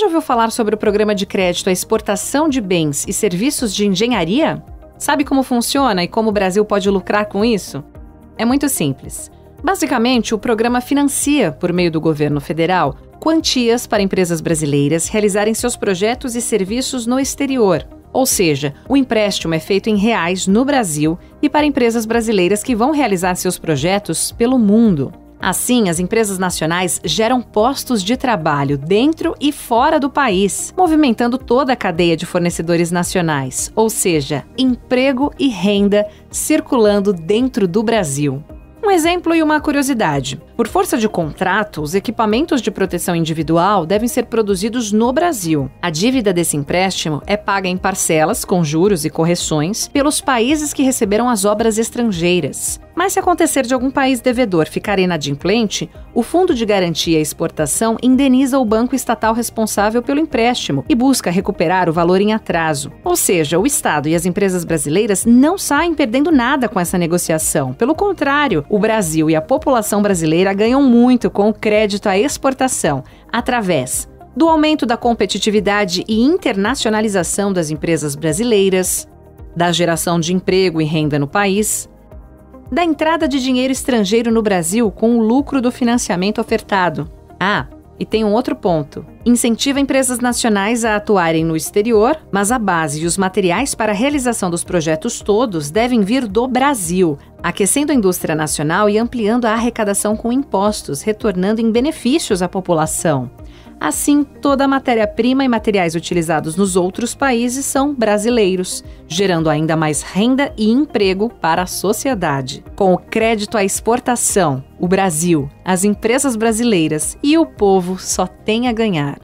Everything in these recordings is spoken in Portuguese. já ouviu falar sobre o programa de crédito à exportação de bens e serviços de engenharia? Sabe como funciona e como o Brasil pode lucrar com isso? É muito simples. Basicamente, o programa financia, por meio do governo federal, quantias para empresas brasileiras realizarem seus projetos e serviços no exterior. Ou seja, o empréstimo é feito em reais no Brasil e para empresas brasileiras que vão realizar seus projetos pelo mundo. Assim, as empresas nacionais geram postos de trabalho dentro e fora do país, movimentando toda a cadeia de fornecedores nacionais, ou seja, emprego e renda circulando dentro do Brasil. Um exemplo e uma curiosidade. Por força de contrato, os equipamentos de proteção individual devem ser produzidos no Brasil. A dívida desse empréstimo é paga em parcelas, com juros e correções, pelos países que receberam as obras estrangeiras. Mas se acontecer de algum país devedor ficar inadimplente, o Fundo de Garantia e Exportação indeniza o banco estatal responsável pelo empréstimo e busca recuperar o valor em atraso. Ou seja, o Estado e as empresas brasileiras não saem perdendo nada com essa negociação. Pelo contrário, o Brasil e a população brasileira ganham muito com o crédito à exportação, através do aumento da competitividade e internacionalização das empresas brasileiras, da geração de emprego e renda no país, da entrada de dinheiro estrangeiro no Brasil com o lucro do financiamento ofertado. Ah, e tem um outro ponto. Incentiva empresas nacionais a atuarem no exterior, mas a base e os materiais para a realização dos projetos todos devem vir do Brasil, aquecendo a indústria nacional e ampliando a arrecadação com impostos, retornando em benefícios à população. Assim, toda a matéria-prima e materiais utilizados nos outros países são brasileiros, gerando ainda mais renda e emprego para a sociedade. Com o crédito à exportação, o Brasil, as empresas brasileiras e o povo só tem a ganhar.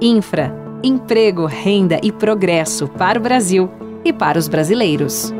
Infra, emprego, renda e progresso para o Brasil e para os brasileiros.